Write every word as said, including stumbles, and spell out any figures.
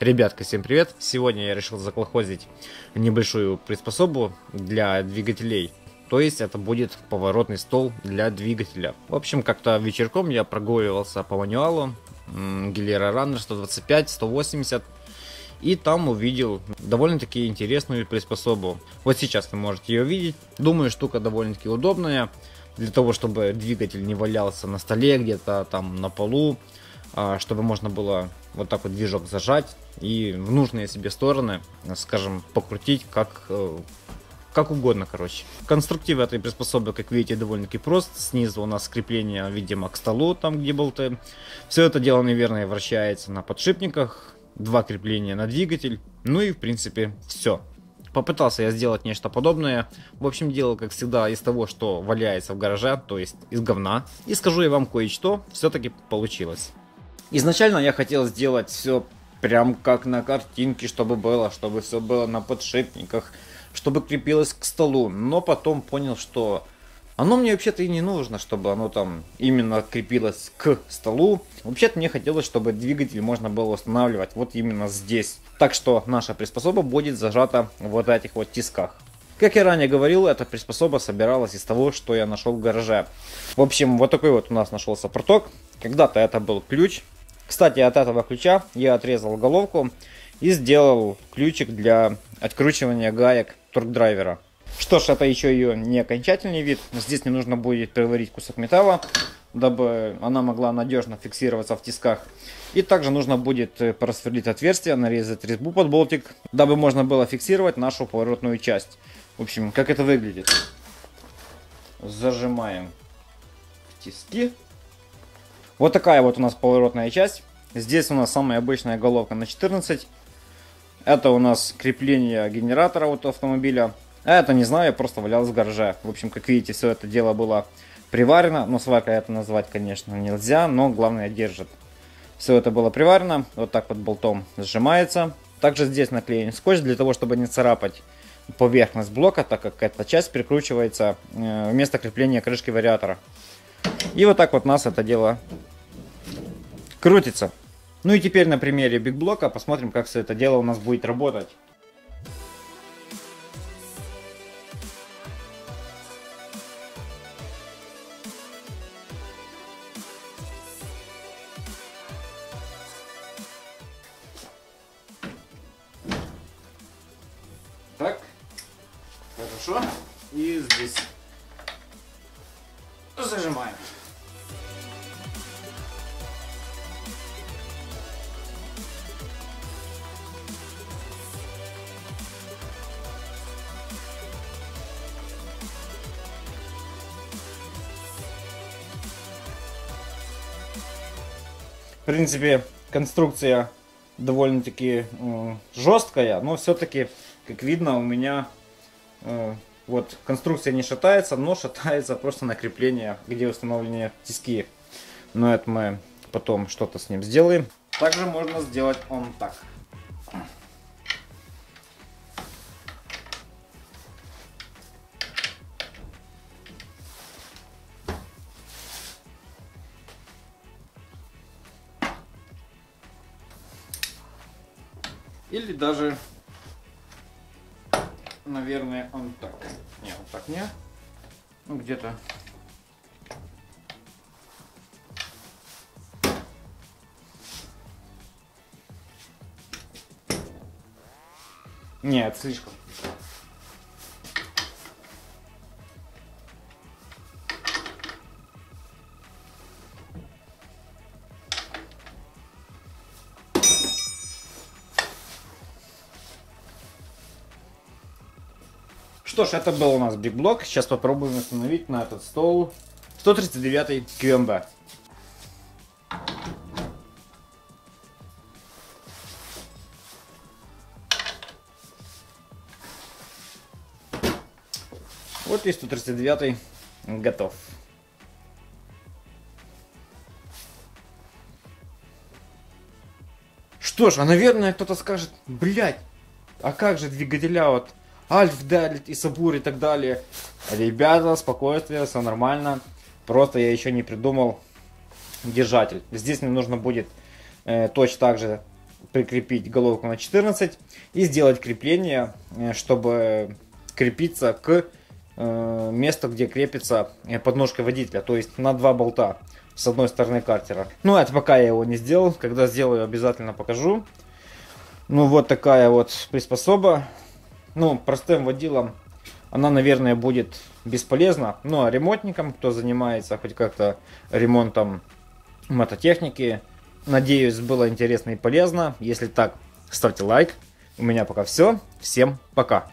Ребятка, всем привет! Сегодня я решил заколхозить небольшую приспособу для двигателей. То есть это будет поворотный стол для двигателя. В общем, как-то вечерком я прогуливался по мануалу Гилера Раннер сто двадцать пять сто восемьдесят. И там увидел довольно-таки интересную приспособу. Вот сейчас вы можете ее видеть. Думаю, штука довольно-таки удобная. Для того, чтобы двигатель не валялся на столе, где-то там на полу. Чтобы можно было вот так вот движок зажать и в нужные себе стороны, скажем, покрутить как, как угодно, короче. Конструктив этой приспособы, как видите, довольно-таки прост. Снизу у нас крепление, видимо, к столу, там где болты. Все это дело, наверное, вращается на подшипниках. Два крепления на двигатель. Ну и, в принципе, все. Попытался я сделать нечто подобное. В общем, делал, как всегда, из того, что валяется в гараже, то есть из говна. И скажу я вам кое-что, все-таки получилось. Изначально я хотел сделать все прям как на картинке, чтобы было, чтобы все было на подшипниках, чтобы крепилось к столу. Но потом понял, что оно мне вообще-то и не нужно, чтобы оно там именно крепилось к столу. Вообще-то мне хотелось, чтобы двигатель можно было устанавливать вот именно здесь. Так что наша приспособа будет зажата вот в этих вот тисках. Как я ранее говорил, эта приспособа собиралась из того, что я нашел в гараже. В общем, вот такой вот у нас нашелся проток. Когда-то это был ключ. Кстати, от этого ключа я отрезал головку и сделал ключик для откручивания гаек торк-драйвера. Что ж, это еще ее не окончательный вид. Здесь мне нужно будет приварить кусок металла, дабы она могла надежно фиксироваться в тисках. И также нужно будет просверлить отверстие, нарезать резьбу под болтик, дабы можно было фиксировать нашу поворотную часть. В общем, как это выглядит. Зажимаем тиски. Вот такая вот у нас поворотная часть. Здесь у нас самая обычная головка на четырнадцать. Это у нас крепление генератора от автомобиля. А это, не знаю, я просто валялся в гараже. В общем, как видите, все это дело было приварено. Но сваркой это назвать, конечно, нельзя, но главное держит. Все это было приварено. Вот так вот болтом сжимается. Также здесь наклеен скотч для того, чтобы не царапать поверхность блока, так как эта часть прикручивается вместо крепления крышки вариатора. И вот так вот у нас это дело крутится. Ну и теперь на примере бигблока посмотрим, как все это дело у нас будет работать. Так, хорошо. И здесь зажимаем. В принципе, конструкция довольно-таки э, жесткая, но все-таки, как видно, у меня э, вот конструкция не шатается, но шатается просто на крепление, где установлены тиски. Но это мы потом что-то с ним сделаем. Также можно сделать он так. Или даже, наверное, он так. Не, вот так не. Ну, где-то. Нет, слишком. Что ж, это был у нас бигблок. Сейчас попробуем установить на этот стол сто тридцать девять кью эм бэ. Вот и сто тридцать девять готов. Что ж, а наверное кто-то скажет: блять, а как же двигателя вот Альф, Делит, Исабур и так далее. Ребята, спокойствие, все нормально. Просто я еще не придумал держатель. Здесь мне нужно будет э, точно так же прикрепить головку на четырнадцать и сделать крепление, чтобы крепиться к месту, где крепится подножка водителя, то есть на два болта с одной стороны картера. Ну, это пока я его не сделал, когда сделаю, обязательно покажу. Ну, вот такая вот приспособа. Ну, простым водилам она, наверное, будет бесполезна. Ну, а ремонтникам, кто занимается хоть как-то ремонтом мототехники, надеюсь, было интересно и полезно. Если так, ставьте лайк. У меня пока все. Всем пока.